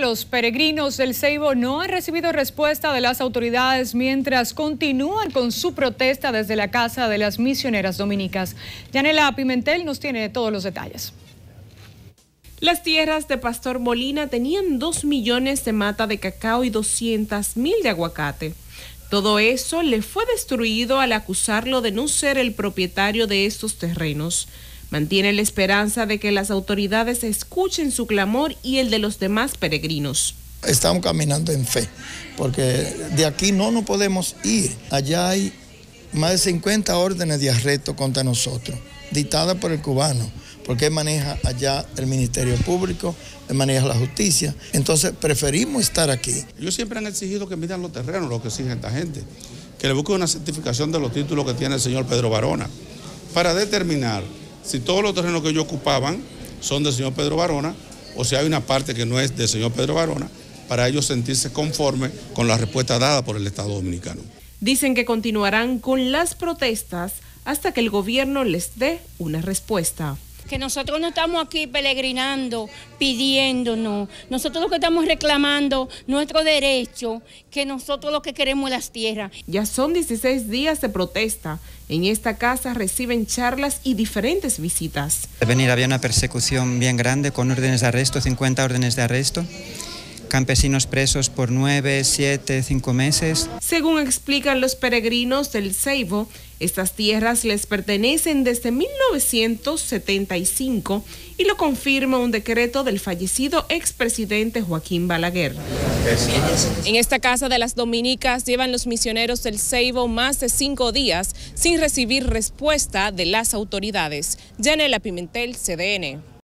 los peregrinos del Seibo no han recibido respuesta de las autoridades mientras continúan con su protesta desde la Casa de las Misioneras Dominicas. Yanela Pimentel nos tiene todos los detalles. Las tierras de Pastor Molina tenían 2 millones de mata de cacao y 200.000 de aguacate. Todo eso le fue destruido al acusarlo de no ser el propietario de estos terrenos. Mantiene la esperanza de que las autoridades escuchen su clamor y el de los demás peregrinos. Estamos caminando en fe, porque de aquí no nos podemos ir. Allá hay más de 50 órdenes de arresto contra nosotros, dictadas por el cubano, porque él maneja allá el Ministerio Público, él maneja la justicia. Entonces preferimos estar aquí. Ellos siempre han exigido que midan los terrenos, lo que exige esta gente, que le busque una certificación de los títulos que tiene el señor Pedro Varona, para determinar si todos los terrenos que ellos ocupaban son del señor Pedro Varona o si hay una parte que no es del señor Pedro Varona, para ellos sentirse conformes con la respuesta dada por el Estado Dominicano. Dicen que continuarán con las protestas hasta que el gobierno les dé una respuesta. Que nosotros no estamos aquí peregrinando, pidiéndonos. Nosotros lo que estamos reclamando, nuestro derecho, que nosotros lo que queremos es las tierras. Ya son 16 días de protesta. En esta casa reciben charlas y diferentes visitas. Había una persecución bien grande con órdenes de arresto, 50 órdenes de arresto. Campesinos presos por 9, 7, 5 meses. Según explican los peregrinos del Seibo, estas tierras les pertenecen desde 1975 y lo confirma un decreto del fallecido expresidente Joaquín Balaguer. En esta Casa de las Dominicas llevan los misioneros del Seibo más de 5 días sin recibir respuesta de las autoridades. Yanela Pimentel, CDN.